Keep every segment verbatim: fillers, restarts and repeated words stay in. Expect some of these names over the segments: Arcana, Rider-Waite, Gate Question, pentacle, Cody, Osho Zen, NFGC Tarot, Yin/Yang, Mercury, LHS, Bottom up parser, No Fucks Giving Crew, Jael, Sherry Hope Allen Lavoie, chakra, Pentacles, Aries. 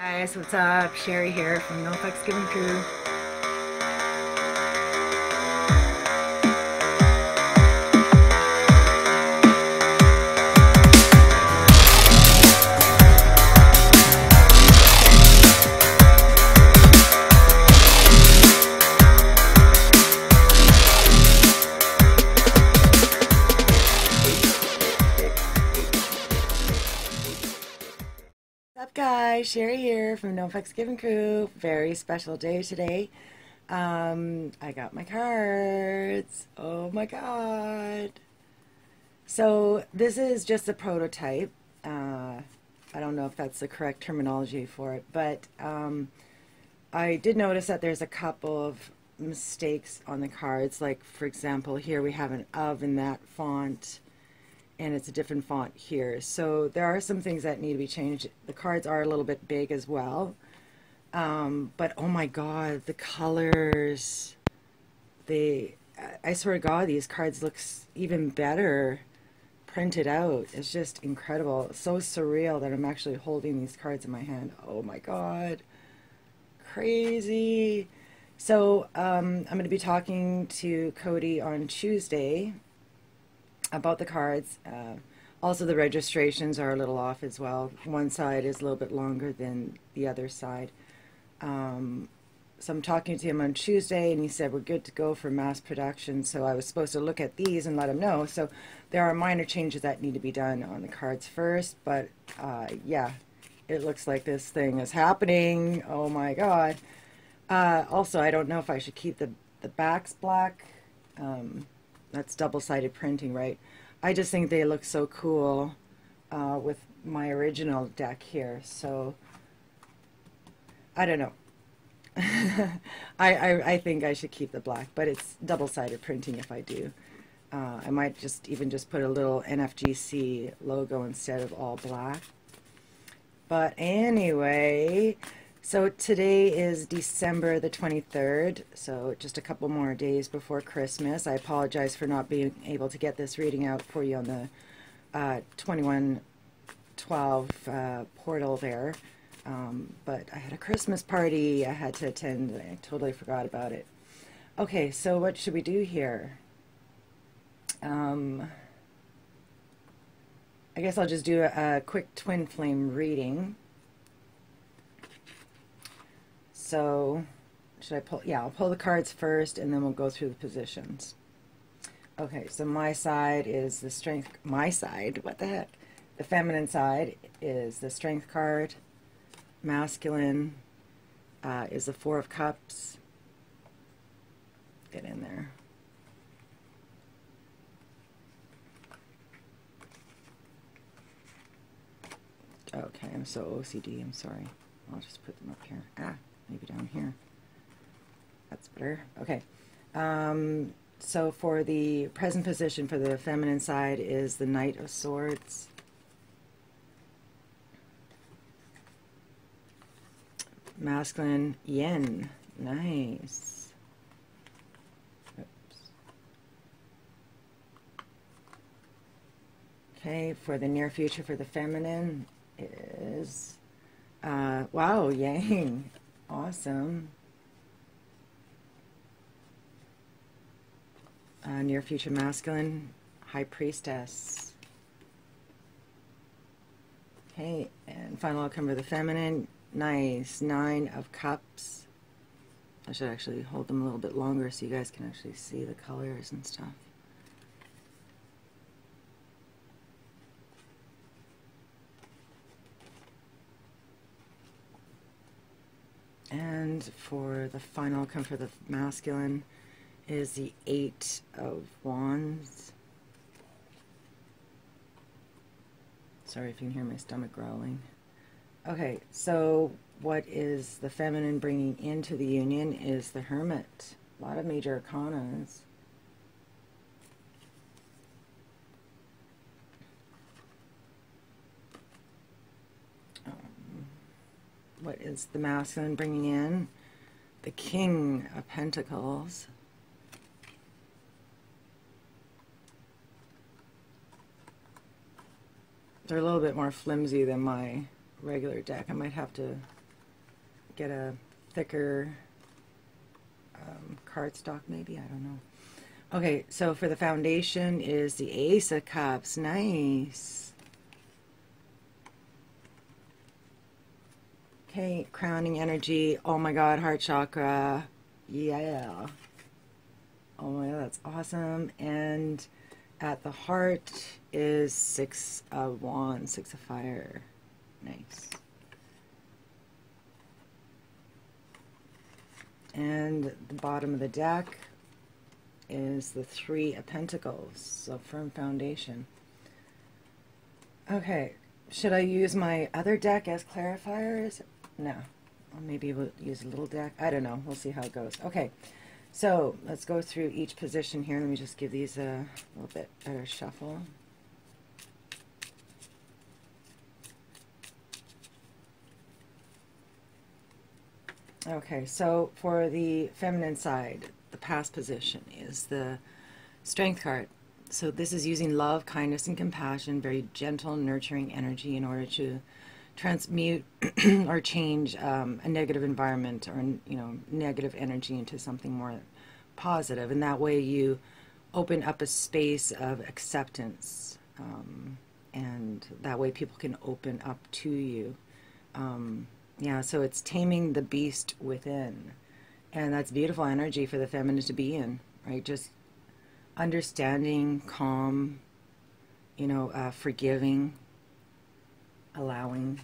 Hey guys, what's up? Sherry here from No Fucks Giving Crew. Sherry here from No Fucks Giving Crew. Very special day today. Um, I got my cards. Oh my god. So this is just a prototype. Uh, I don't know if that's the correct terminology for it, but um, I did notice that there's a couple of mistakes on the cards. Like for example, here we have an of in that font, and it's a different font here. So there are some things that need to be changed. The cards are a little bit big as well. Um, but oh my god, the colors. They, I swear to god, these cards look even better printed out. It's just incredible. It's so surreal that I'm actually holding these cards in my hand. Oh my god. Crazy. So um, I'm going to be talking to Cody on Tuesday about the cards. Uh, also the registrations are a little off as well. One side is a little bit longer than the other side. Um, so I'm talking to him on Tuesday, and he said we're good to go for mass production, so I was supposed to look at these and let him know. So there are minor changes that need to be done on the cards first, but uh, yeah, it looks like this thing is happening. Oh my god. Uh, also, I don't know if I should keep the, the backs black. Um, That's double-sided printing, right? I just think they look so cool uh, with my original deck here. So, I don't know. I, I, I think I should keep the black, but it's double-sided printing if I do. Uh, I might just even just put a little N F G C logo instead of all black. But anyway, so today is December the twenty-third, so just a couple more days before Christmas. I apologize for not being able to get this reading out for you on the uh, twenty-one twelve uh, portal there, um, but I had a Christmas party I had to attend, and I totally forgot about it. Okay, so what should we do here? Um, I guess I'll just do a, a quick twin flame reading. So, should I pull? Yeah, I'll pull the cards first, and then we'll go through the positions. Okay, so my side is the strength. My side, what the heck? The feminine side is the strength card. Masculine uh, is the four of cups. Get in there. Okay, I'm so O C D. I'm sorry. I'll just put them up here. Ah. Maybe down here. That's better. Okay. Um, so for the present position for the feminine side is the Knight of Swords. Masculine, yin. Nice. Oops. Okay. For the near future for the feminine is uh, wow, yang. Awesome. Uh, near future masculine, High Priestess. Okay, and final outcome for the feminine. Nice. Nine of Cups. I should actually hold them a little bit longer so you guys can actually see the colors and stuff. And for the final come for the masculine is the Eight of Wands. Sorry if you can hear my stomach growling. Okay, so what is the feminine bringing into the union is the Hermit. A lot of major arcanas. What is the masculine bringing in? The King of Pentacles. They're a little bit more flimsy than my regular deck. I might have to get a thicker um, cardstock maybe. I don't know. Okay, so for the foundation is the Ace of Cups. Nice. Okay, crowning energy. Oh my God, heart chakra. Yeah. Oh my God, that's awesome. And at the heart is Six of Wands, Six of Fire. Nice. And the bottom of the deck is the Three of Pentacles, so firm foundation. Okay, should I use my other deck as clarifiers? No. Or maybe we'll use a little deck. I don't know. We'll see how it goes. Okay, so let's go through each position here. Let me just give these a little bit better shuffle. Okay, so for the feminine side, the past position is the Strength card. So this is using love, kindness, and compassion, very gentle, nurturing energy in order to transmute or change um, a negative environment or, you know, negative energy into something more positive. And that way you open up a space of acceptance. Um, and that way people can open up to you. Um, yeah, so it's taming the beast within. And that's beautiful energy for the feminine to be in, right? Just understanding, calm, you know, uh, forgiving, allowing.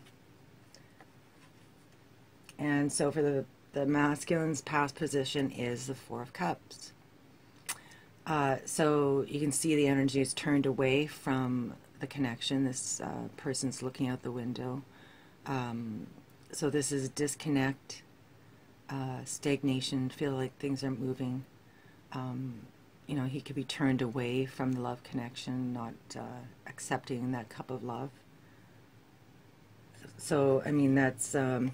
And so for the, the masculine's past position is the Four of Cups. Uh, so you can see the energy is turned away from the connection. This uh, person's looking out the window. Um, so this is disconnect. Uh, stagnation, feel like things are moving. Um, you know, he could be turned away from the love connection, not uh, accepting that cup of love. So, I mean, that's um,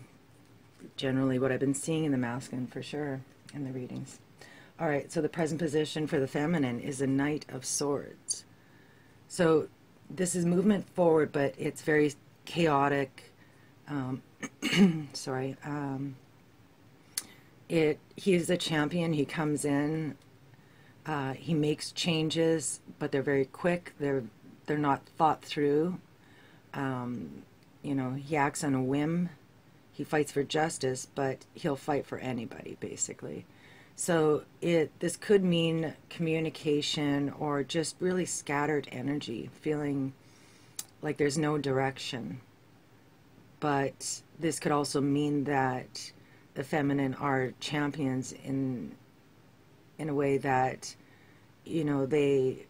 generally what I've been seeing in the masculine for sure in the readings. All right, so the present position for the feminine is the Knight of Swords. So this is movement forward, but it's very chaotic. Um, sorry. Um, It, he is the champion. He comes in, uh, he makes changes, but they're very quick. They're, they're not thought through. Um, you know, he acts on a whim. He fights for justice, but he'll fight for anybody, basically. So it, this could mean communication or just really scattered energy, feeling like there's no direction. But this could also mean that the feminine are champions in in a way that, you know, they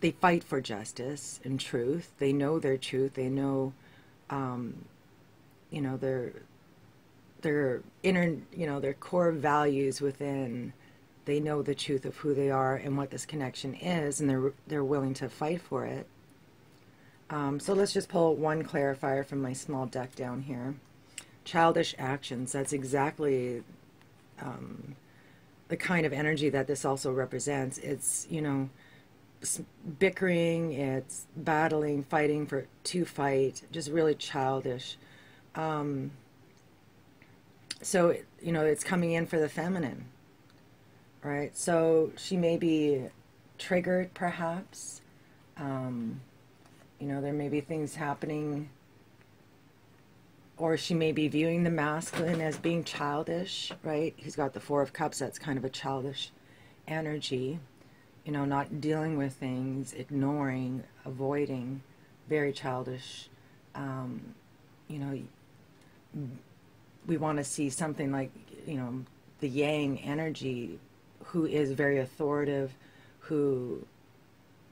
they fight for justice and truth. They know their truth. They know, um, you know, their their inner, you know, their core values within. They know the truth of who they are and what this connection is, and they're they're willing to fight for it. Um, so let's just pull one clarifier from my small deck down here. Childish actions, that's exactly um, the kind of energy that this also represents. It's, you know, bickering, it's battling, fighting for to fight, just really childish. Um, so, you know, it's coming in for the feminine, right? So she may be triggered, perhaps. Um, you know, there may be things happening, or she may be viewing the masculine as being childish, right? He's got the Four of Cups. That's kind of a childish energy, you know, not dealing with things, ignoring, avoiding, very childish. Um, you know, we want to see something like, you know, the Yang energy, who is very authoritative, who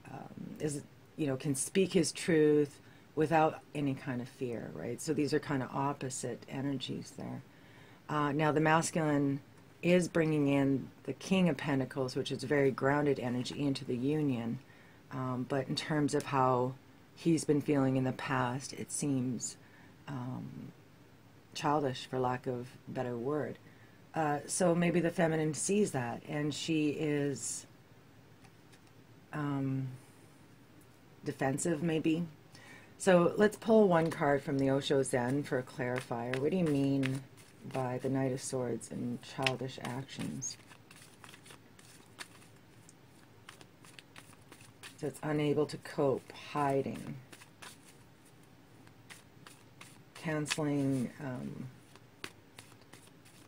um, is, you know, can speak his truth without any kind of fear, right? So these are kind of opposite energies there. Uh, now the masculine is bringing in the King of Pentacles, which is very grounded energy into the union. Um, but in terms of how he's been feeling in the past, it seems um, childish, for lack of a better word. Uh, so maybe the feminine sees that, and she is um, defensive, maybe. So let's pull one card from the Osho Zen for a clarifier. What do you mean by the Knight of Swords and childish actions? So it's unable to cope, hiding, canceling, um,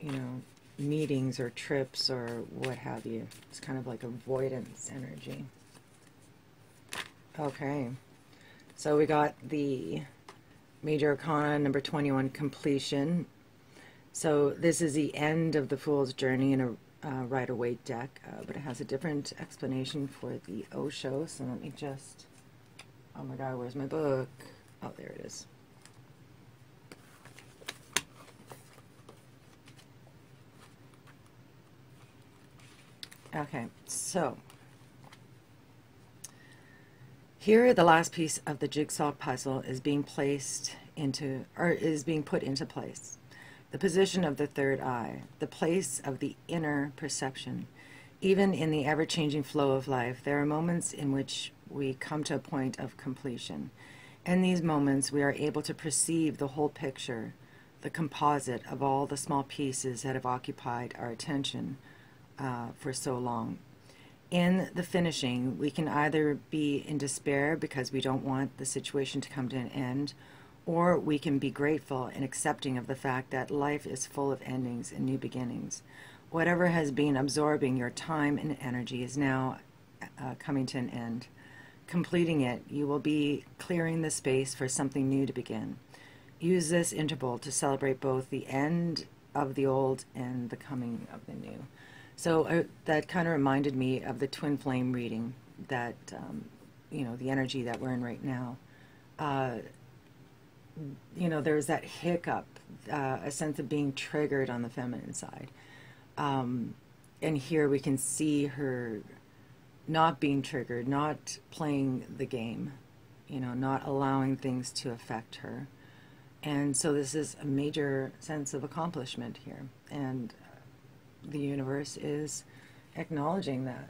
you know, meetings or trips or what have you. It's kind of like avoidance energy. Okay, so we got the Major Arcana, number twenty-one, completion. So this is the end of the Fool's Journey in a uh, Rider-Waite deck, uh, but it has a different explanation for the Osho. So let me just, oh my god, where's my book? Oh, there it is. Okay, so here the last piece of the jigsaw puzzle is being placed into, or is being put into place. The position of the third eye, the place of the inner perception. Even in the ever-changing flow of life, there are moments in which we come to a point of completion. In these moments, we are able to perceive the whole picture, the composite of all the small pieces that have occupied our attention Uh, for so long. In the finishing, we can either be in despair because we don't want the situation to come to an end, or we can be grateful and accepting of the fact that life is full of endings and new beginnings. Whatever has been absorbing your time and energy is now uh, coming to an end. Completing it, you will be clearing the space for something new to begin. Use this interval to celebrate both the end of the old and the coming of the new. So uh, that kind of reminded me of the twin flame reading, that, um, you know, the energy that we're in right now. Uh, you know, there's that hiccup, uh, a sense of being triggered on the feminine side. Um, and here we can see her not being triggered, not playing the game, you know, not allowing things to affect her. And so this is a major sense of accomplishment here. And the universe is acknowledging that.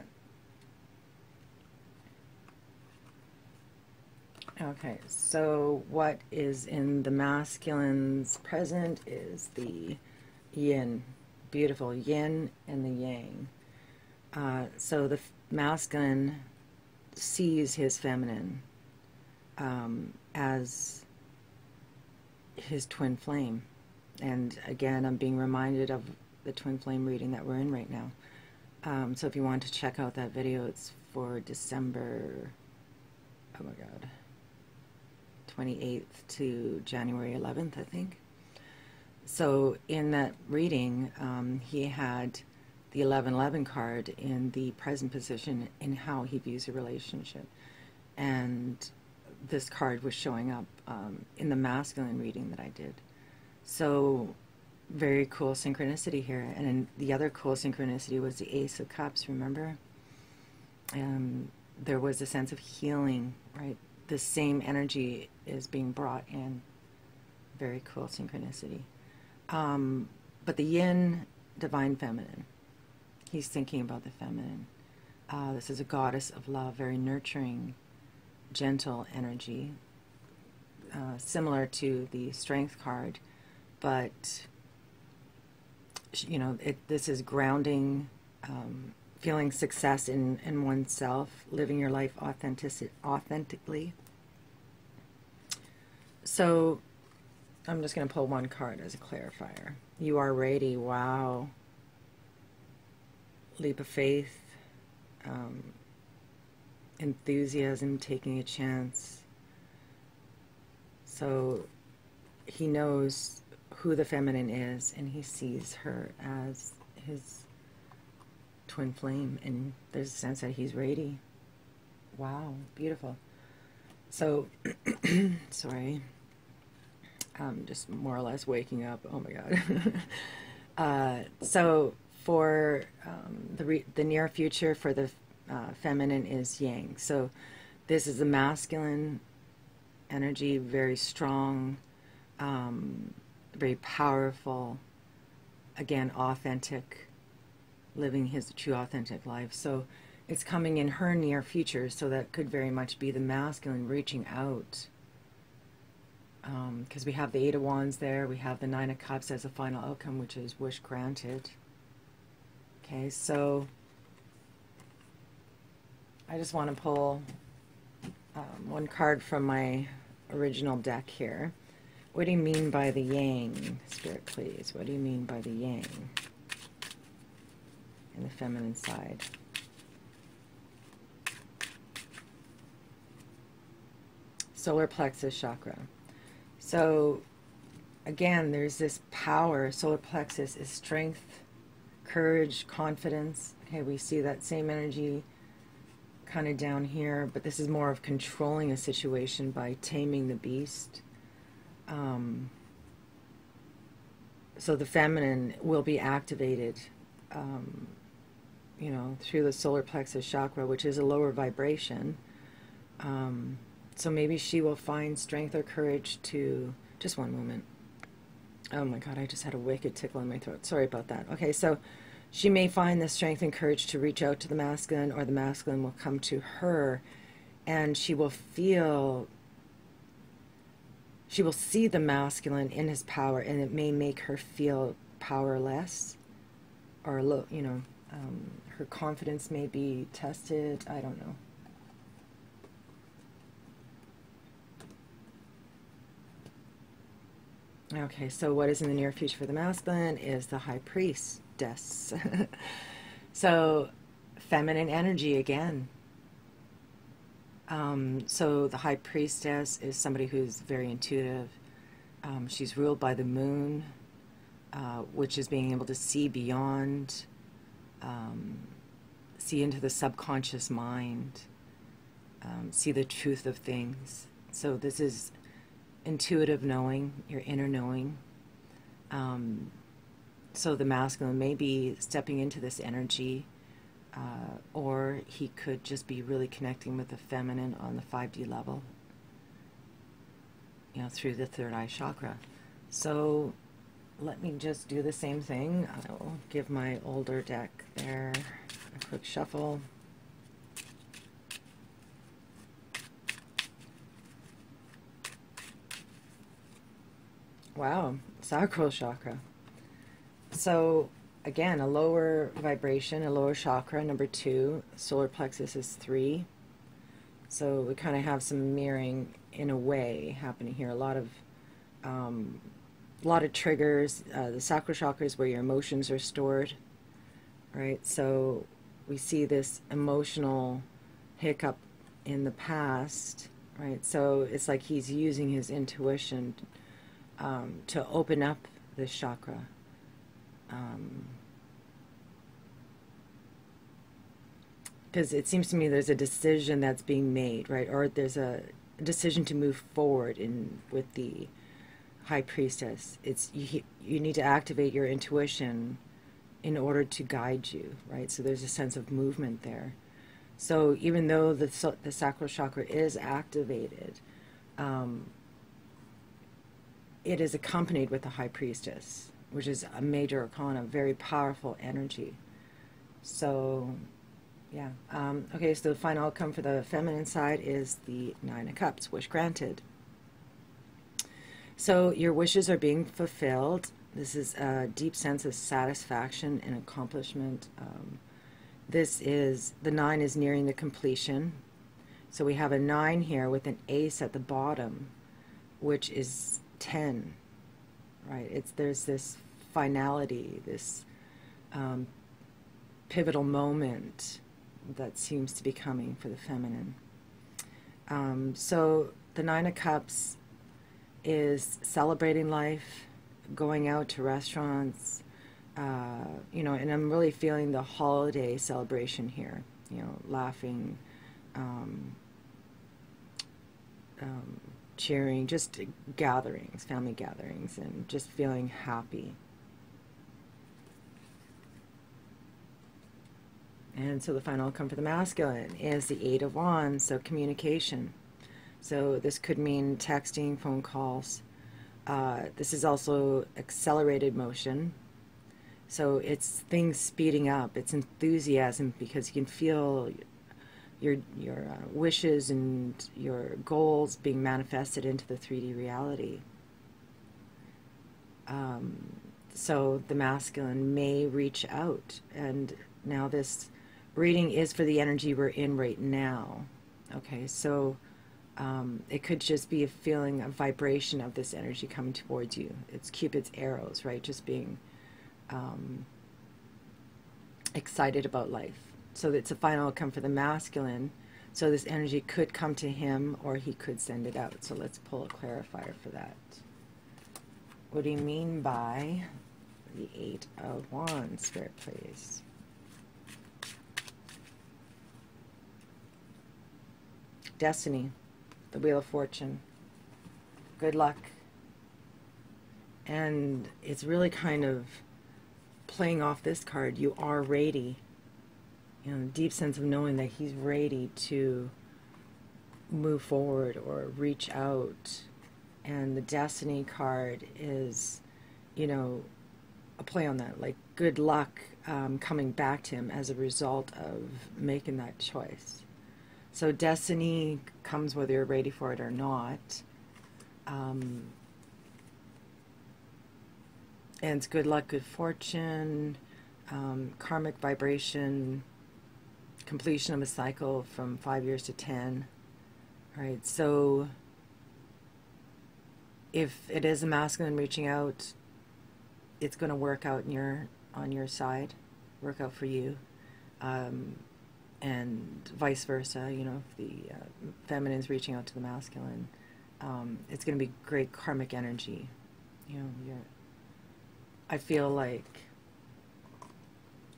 Okay, so what is in the masculine's present is the yin, beautiful yin and the yang. Uh, so the masculine sees his feminine um, as his twin flame. And again, I'm being reminded of the twin flame reading that we're in right now. Um, so if you want to check out that video, it's for December, oh my god, twenty-eighth to January eleventh, I think. So in that reading, um, he had the eleven eleven card in the present position in how he views a relationship. And this card was showing up um, in the masculine reading that I did. So very cool synchronicity here. And the other cool synchronicity was the Ace of Cups, remember? Um, there was a sense of healing, right? The same energy is being brought in. Very cool synchronicity. Um, but the yin, divine feminine. He's thinking about the feminine. Uh, this is a goddess of love, very nurturing, gentle energy, uh, similar to the strength card, but you know, it, this is grounding, um, feeling success in, in oneself, living your life authentic, authentically. So I'm just going to pull one card as a clarifier. You are ready. Wow. Leap of faith, um, enthusiasm, taking a chance. So he knows who the feminine is, and he sees her as his twin flame, and there's a sense that he's ready. Wow, beautiful. So, sorry, um, just more or less waking up. Oh my god. uh, so for um, the re the near future for the uh, feminine is yang. So this is the masculine energy, very strong. Um, very powerful, again, authentic, living his true authentic life. So it's coming in her near future, so that could very much be the masculine reaching out um, because we have the Eight of Wands there, we have the Nine of Cups as a final outcome, which is wish granted. Okay, so I just want to pull um, one card from my original deck here. What do you mean by the yang? Spirit, please. What do you mean by the yang? In the feminine side. Solar plexus chakra. So, again, there's this power. Solar plexus is strength, courage, confidence. Okay, we see that same energy kind of down here, but this is more of controlling a situation by taming the beast. Um, so the feminine will be activated, um, you know, through the solar plexus chakra, which is a lower vibration. Um, so maybe she will find strength or courage to, just one moment. Oh my God, I just had a wicked tickle in my throat. Sorry about that. Okay, so she may find the strength and courage to reach out to the masculine, or the masculine will come to her, and she will feel... She will see the masculine in his power, and it may make her feel powerless, or low, you know, um, her confidence may be tested. I don't know. Okay, so what is in the near future for the masculine is the High Priestess. So, feminine energy again. Um, so the High Priestess is somebody who's very intuitive. Um, she's ruled by the moon, uh, which is being able to see beyond, um, see into the subconscious mind, um, see the truth of things. So this is intuitive knowing, your inner knowing. Um, so the masculine may be stepping into this energy. Uh, or he could just be really connecting with the feminine on the five D level, you know, through the third eye chakra. So let me just do the same thing. I'll give my older deck there a quick shuffle. Wow, sacral chakra. So again, a lower vibration, a lower chakra, number two. Solar plexus is three. So we kind of have some mirroring, in a way, happening here. A lot of, um, a lot of triggers. Uh, the sacral chakra is where your emotions are stored, right? So we see this emotional hiccup in the past, right? So it's like he's using his intuition um, to open up this chakra. Um, because it seems to me there's a decision that's being made, right? Or there's a decision to move forward in with the High Priestess. It's you, you need to activate your intuition in order to guide you, right? So there's a sense of movement there. So even though the, the sacral chakra is activated, um, it is accompanied with the High Priestess, which is a major arcana, very powerful energy. So, yeah. Um, okay, so the final outcome for the feminine side is the Nine of Cups, wish granted. So your wishes are being fulfilled. This is a deep sense of satisfaction and accomplishment. Um, this is, the nine is nearing the completion. So we have a nine here with an ace at the bottom, which is ten. Right, it's there's this finality, this um, pivotal moment that seems to be coming for the feminine. Um, so the Nine of Cups is celebrating life, going out to restaurants, uh, you know, and I'm really feeling the holiday celebration here, you know, laughing, um, um, cheering, just gatherings, family gatherings, and just feeling happy. And so the final outcome for the masculine is the Eight of Wands, so communication. So this could mean texting, phone calls. Uh, this is also accelerated motion. So it's things speeding up. It's enthusiasm because you can feel your your uh, wishes and your goals being manifested into the three D reality. Um, so the masculine may reach out, and now this reading is for the energy we're in right now. Okay, so um, it could just be a feeling, a vibration of this energy coming towards you. It's Cupid's arrows, right? Just being um, excited about life. So it's a final outcome for the masculine. So this energy could come to him, or he could send it out. So let's pull a clarifier for that. What do you mean by the Eight of Wands, Spirit, please? Destiny, the Wheel of Fortune, good luck. And it's really kind of playing off this card. You are ready. You know, the deep sense of knowing that he's ready to move forward or reach out. And the Destiny card is, you know, a play on that, like good luck um, coming back to him as a result of making that choice. So destiny comes whether you're ready for it or not. Um, and it's good luck, good fortune, um, karmic vibration, completion of a cycle from five years to ten. All right, so if it is a masculine reaching out, it's going to work out in your, on your side, work out for you. Um, and vice versa, you know, if the uh, feminine is reaching out to the masculine, um, it's going to be great karmic energy. You know, you're, I feel like,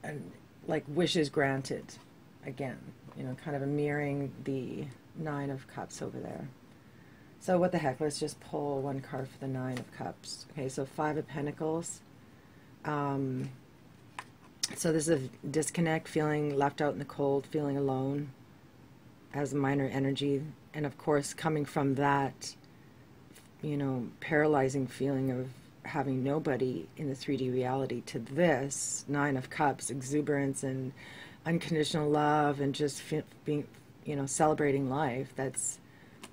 and like wishes granted, again, you know, kind of a mirroring the Nine of Cups over there. So what the heck, let's just pull one card for the Nine of Cups. Okay, so Five of Pentacles. Um... So this is a disconnect, feeling left out in the cold, feeling alone as a minor energy. And of course, coming from that, you know, paralyzing feeling of having nobody in the three D reality to this Nine of Cups, exuberance and unconditional love and just being, you know, celebrating life. That's,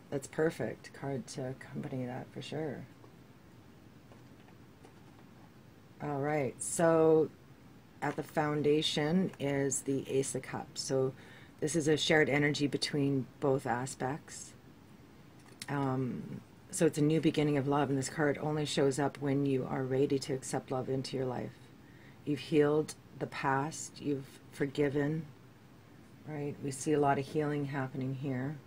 that's perfect card to accompany that for sure. All right, so at the foundation is the Ace of Cups. So this is a shared energy between both aspects. Um, so it's a new beginning of love, and this card only shows up when you are ready to accept love into your life. You've healed the past, you've forgiven, right? We see a lot of healing happening here.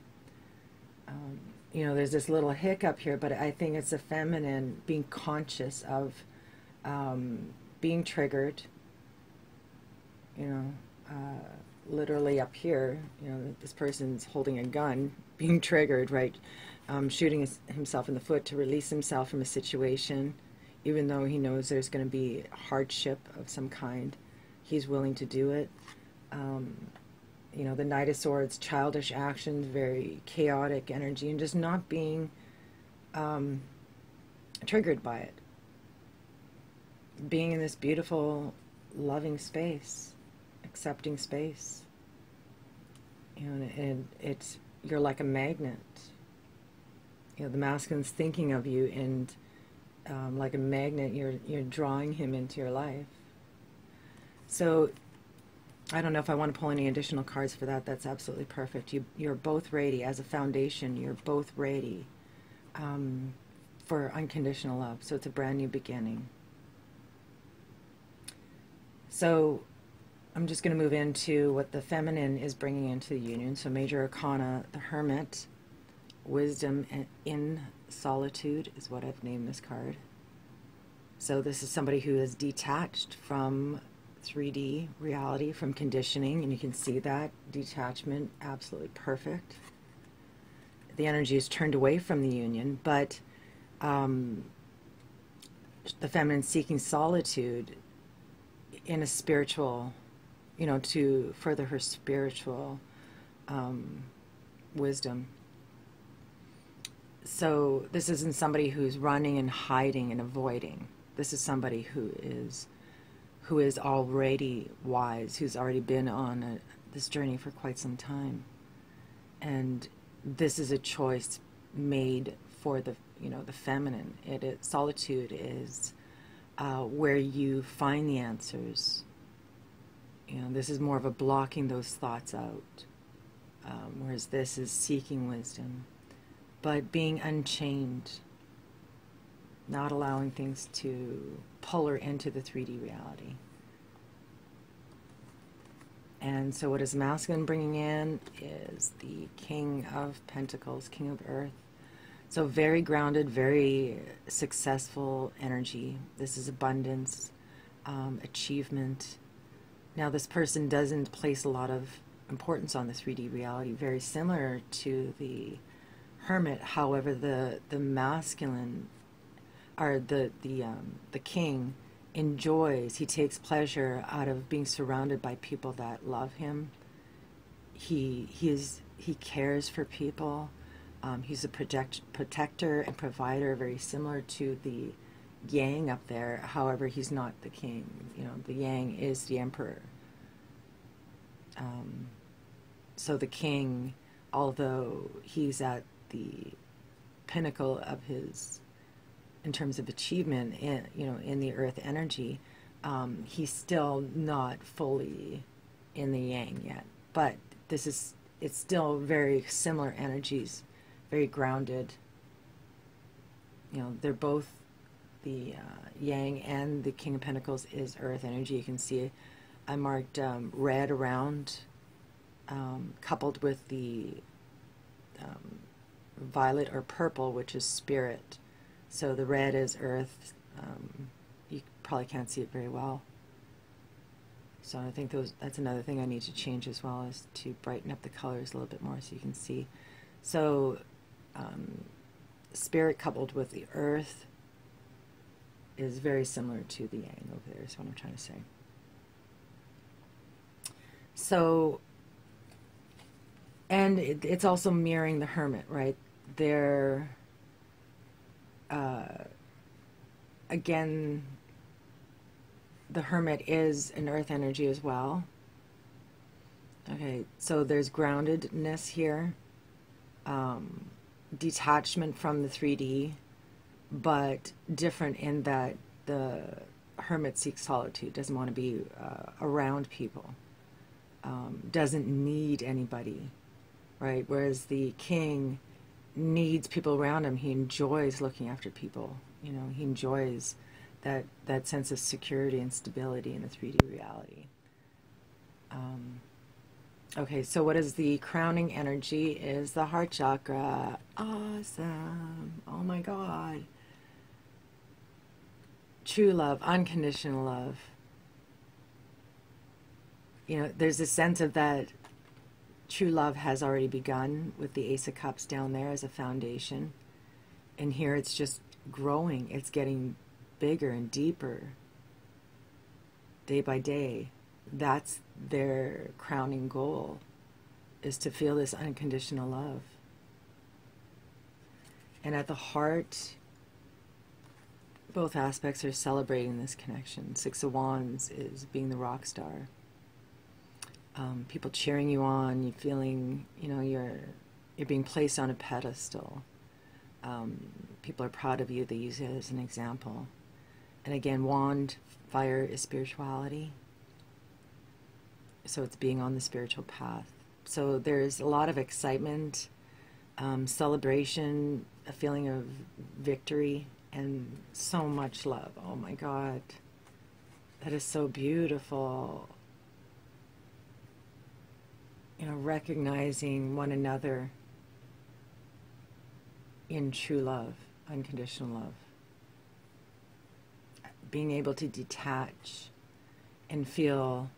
Um, you know, there's this little hiccup here, but I think it's the feminine being conscious of um, being triggered. You know, uh, literally up here, you know, this person's holding a gun, being triggered, right? Um, shooting his, himself in the foot to release himself from a situation, even though he knows there's going to be hardship of some kind. He's willing to do it. Um, you know, the Knight of Swords, childish actions, very chaotic energy, and just not being um, triggered by it. Being in this beautiful, loving space. Accepting space, you know, and it's, you're like a magnet. You know, the masculine's thinking of you, and um, like a magnet, you're you're drawing him into your life. So, I don't know if I want to pull any additional cards for that. That's absolutely perfect. You you're both ready as a foundation. You're both ready um, for unconditional love. So it's a brand new beginning. So I'm just going to move into what the feminine is bringing into the union. So Major Arcana, the Hermit, Wisdom in Solitude is what I've named this card. So this is somebody who is detached from three D reality, from conditioning, and you can see that detachment, absolutely perfect. The energy is turned away from the union, but um, the feminine seeking solitude in a spiritual, you know, to further her spiritual um, wisdom. So this isn't somebody who's running and hiding and avoiding. This is somebody who is, who is already wise, who's already been on a, this journey for quite some time. and this is a choice made for the, you know, the feminine. It is, solitude is uh, where you find the answers. You know, this is more of a blocking those thoughts out, um, whereas this is seeking wisdom, but being unchained, not allowing things to pull her into the three D reality. And so what is masculine bringing in is the King of Pentacles, King of Earth. So very grounded, very successful energy. This is abundance, um, achievement. Now this person doesn't place a lot of importance on the three D reality, very similar to the Hermit. However, the, the masculine, or the, the, um, the King, enjoys, he takes pleasure out of being surrounded by people that love him. He, he, is, he cares for people. Um, he's a protect, protector and provider, very similar to the Yang up there. However, he's not the king. You know, the Yang is the emperor. Um, so the king, although he's at the pinnacle of his, in terms of achievement, in, you know, in the earth energy, um, he's still not fully in the yang yet. But this is, it's still very similar energies, very grounded. You know, they're both the uh, yang and the King of Pentacles is earth energy. You can see I marked um, red around, um, coupled with the um, violet or purple, which is spirit. So the red is earth. Um, you probably can't see it very well. So I think those, that's another thing I need to change as well, is to brighten up the colors a little bit more so you can see. So um, spirit coupled with the earth is very similar to the yang over there, is what I'm trying to say. So, and it, it's also mirroring the Hermit, right? They're... Uh, again, the Hermit is an earth energy as well. Okay, so there's groundedness here, um, detachment from the three D, but different in that the Hermit seeks solitude, doesn't want to be uh, around people, um, doesn't need anybody, right? Whereas the King needs people around him. He enjoys looking after people. You know, he enjoys that that sense of security and stability in the three D reality. Um, okay, so what is the crowning energy? Is the heart chakra. Awesome! Oh my God! True love, unconditional love. You know, there's a sense of that. True love has already begun with the Ace of Cups down there as a foundation. And here it's just growing. It's getting bigger and deeper day by day. That's their crowning goal, is to feel this unconditional love. And at the heart, both aspects are celebrating this connection. Six of Wands is being the rock star. Um, people cheering you on, you feeling, you know, you're you're being placed on a pedestal. Um, people are proud of you. They use it as an example. And again, wand, fire is spirituality. So it's being on the spiritual path. So there's a lot of excitement, um, celebration, a feeling of victory, and so much love. Oh my God, that is so beautiful. You know, recognizing one another in true love, unconditional love. Being able to detach and feel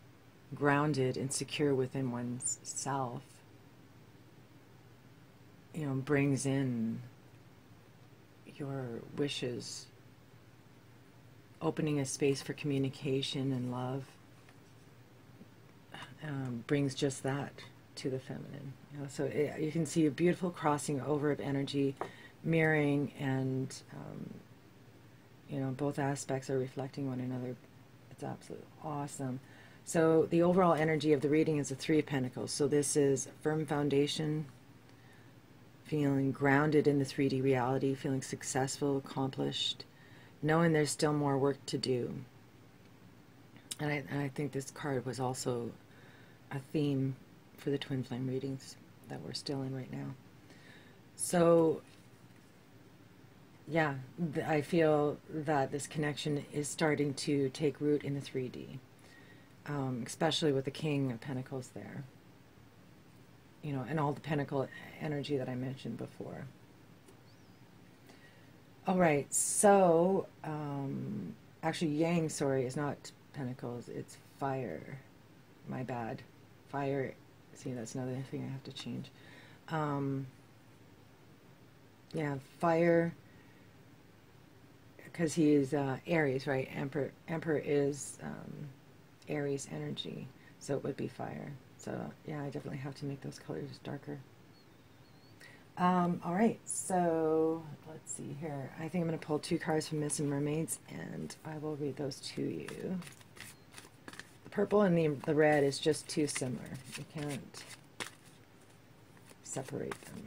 grounded and secure within one's self, you know, brings in your wishes, opening a space for communication and love. Um, brings just that to the feminine. You know, so it, you can see a beautiful crossing over of energy, mirroring, and um, you know, both aspects are reflecting one another. It's absolutely awesome. So the overall energy of the reading is the Three of Pentacles. So this is firm foundation, feeling grounded in the three D reality, feeling successful, accomplished, knowing there's still more work to do. And I, and I think this card was also a theme for the twin flame readings that we're still in right now. So, yeah, th- I feel that this connection is starting to take root in the three D, um, especially with the King of Pentacles there. You know, and all the pentacle energy that I mentioned before. All right, so, um, actually Yang, sorry, is not pentacles, it's fire. My bad. Fire, see, that's another thing I have to change. Um, yeah, fire, because he is uh, Aries, right? Emperor, Emperor is um, Aries energy, so it would be fire. So, yeah, I definitely have to make those colors darker. Um, all right, so let's see here. I think I'm going to pull two cards from Myths and Mermaids, and I will read those to you. The purple and the, the red is just too similar. You can't separate them.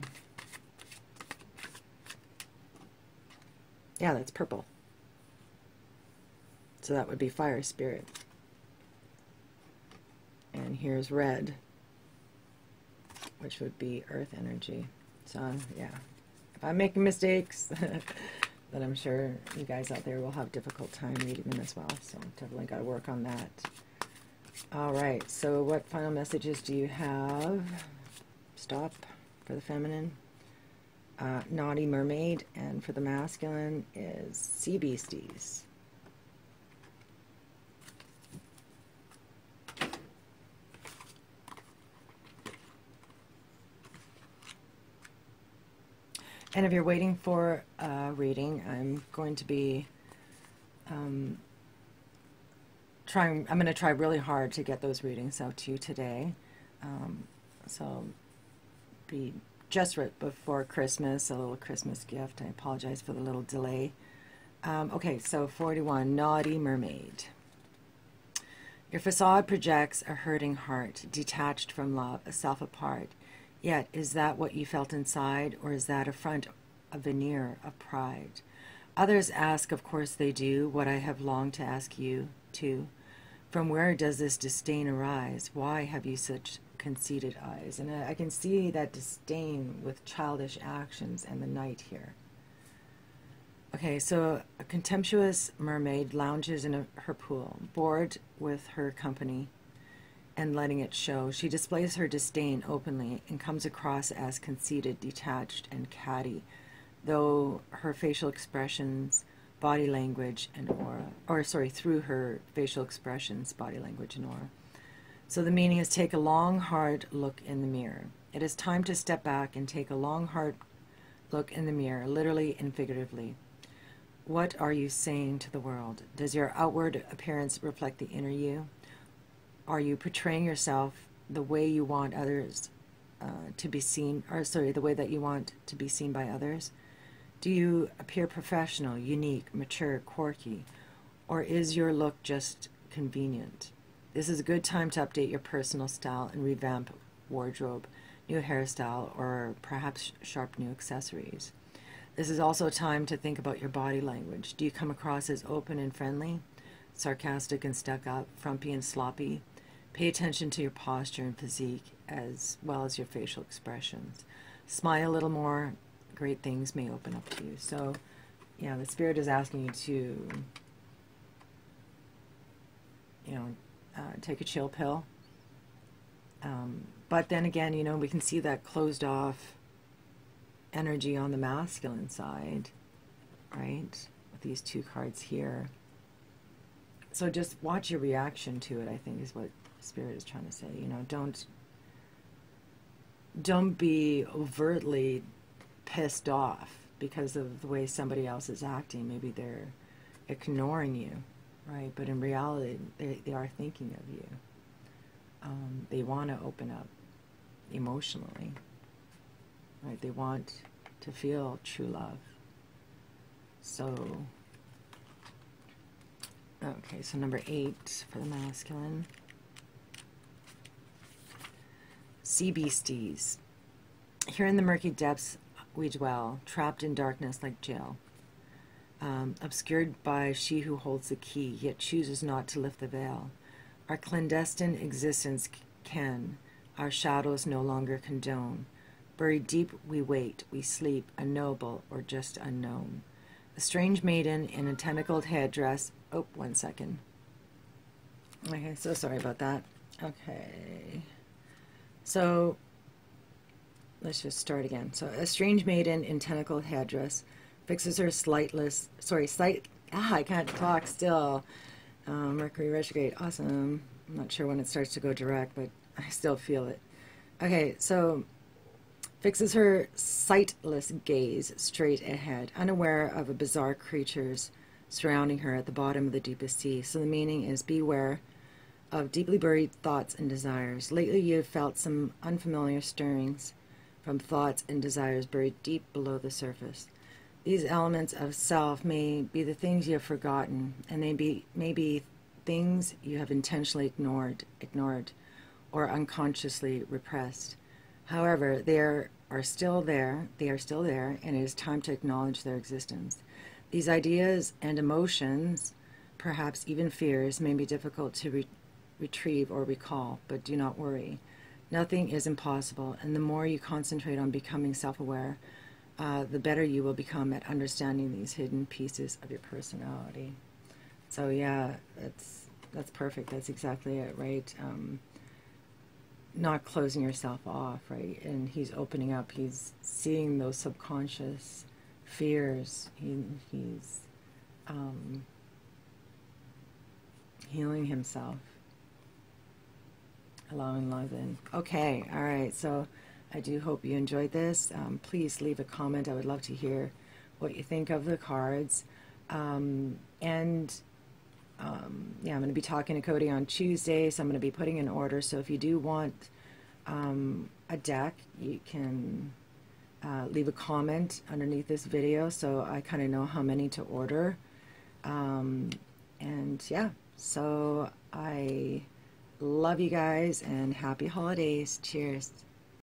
Yeah, that's purple. So that would be fire spirit. And here's red, which would be earth energy. So, yeah, if I'm making mistakes, then I'm sure you guys out there will have a difficult time reading them as well. So definitely got to work on that. All right, so what final messages do you have? Stop for the feminine. Uh, naughty mermaid. And for the masculine is sea beasties. And if you're waiting for a reading, I'm going to be um, trying, I'm going to try really hard to get those readings out to you today. Um, so be just right before Christmas, a little Christmas gift. I apologize for the little delay. Um, okay, so forty-one, Naughty Mermaid. Your facade projects a hurting heart, detached from love, a self apart. Yet, is that what you felt inside, or is that a front, a veneer of pride? Others ask, of course they do, what I have longed to ask you, too. From where does this disdain arise? Why have you such conceited eyes? And I, I can see that disdain with childish actions and the night here. Okay, so a contemptuous mermaid lounges in a, her pool, bored with her company, and letting it show. She displays her disdain openly and comes across as conceited, detached, and catty, though her facial expressions, body language, and aura, or sorry, through her facial expressions, body language, and aura. So the meaning is take a long, hard look in the mirror. It is time to step back and take a long, hard look in the mirror, literally and figuratively. What are you saying to the world? Does your outward appearance reflect the inner you? Are you portraying yourself the way you want others uh, to be seen, or sorry, the way that you want to be seen by others? Do you appear professional, unique, mature, quirky, or is your look just convenient? This is a good time to update your personal style and revamp wardrobe, new hairstyle, or perhaps sharp new accessories. This is also a time to think about your body language. Do you come across as open and friendly, sarcastic and stuck up, frumpy and sloppy? Pay attention to your posture and physique as well as your facial expressions. Smile a little more. Great things may open up to you. So, yeah, the Spirit is asking you to, you know, uh, take a chill pill. Um, but then again, you know, we can see that closed off energy on the masculine side, right? With these two cards here. So just watch your reaction to it, I think, is what Spirit is trying to say. You know, don't don't be overtly pissed off because of the way somebody else is acting. Maybe they're ignoring you, right? But in reality, they, they are thinking of you. Um, they want to open up emotionally, right? They want to feel true love. So... okay, so number eight for the masculine. Sea beasties. Here in the murky depths we dwell, trapped in darkness like Jael, um, obscured by she who holds the key, yet chooses not to lift the veil. Our clandestine existence can, our shadows no longer condone. Buried deep we wait, we sleep, unknowable or just unknown. A strange maiden in a tentacled headdress. Oh, one second. Okay, so sorry about that. Okay. So, let's just start again. So, a strange maiden in tentacled headdress fixes her slightless, sorry, sight, ah, I can't talk still. Um, Mercury retrograde, awesome. I'm not sure when it starts to go direct, but I still feel it. Okay, so, fixes her sightless gaze straight ahead, unaware of a bizarre creatures surrounding her at the bottom of the deepest sea. So the meaning is beware of deeply buried thoughts and desires. Lately you have felt some unfamiliar stirrings from thoughts and desires buried deep below the surface. These elements of self may be the things you have forgotten, and they be, may be things you have intentionally ignored, ignored, or unconsciously repressed. However, they are, are still there, they are still there, and it is time to acknowledge their existence. These ideas and emotions, perhaps even fears, may be difficult to re retrieve or recall, but do not worry. Nothing is impossible, and the more you concentrate on becoming self-aware, uh, the better you will become at understanding these hidden pieces of your personality. So yeah, that's, that's perfect, that's exactly it, right? Um, not closing yourself off, right? And he's opening up, he's seeing those subconscious fears, he, he's um, healing himself, allowing love in. Okay, all right, so I do hope you enjoyed this. Um, please leave a comment. I would love to hear what you think of the cards. Um, and Um, yeah, I'm going to be talking to Cody on Tuesday, so I'm going to be putting an order. So if you do want um, a deck, you can uh, leave a comment underneath this video so I kind of know how many to order. Um, and yeah, so I love you guys and happy holidays. Cheers.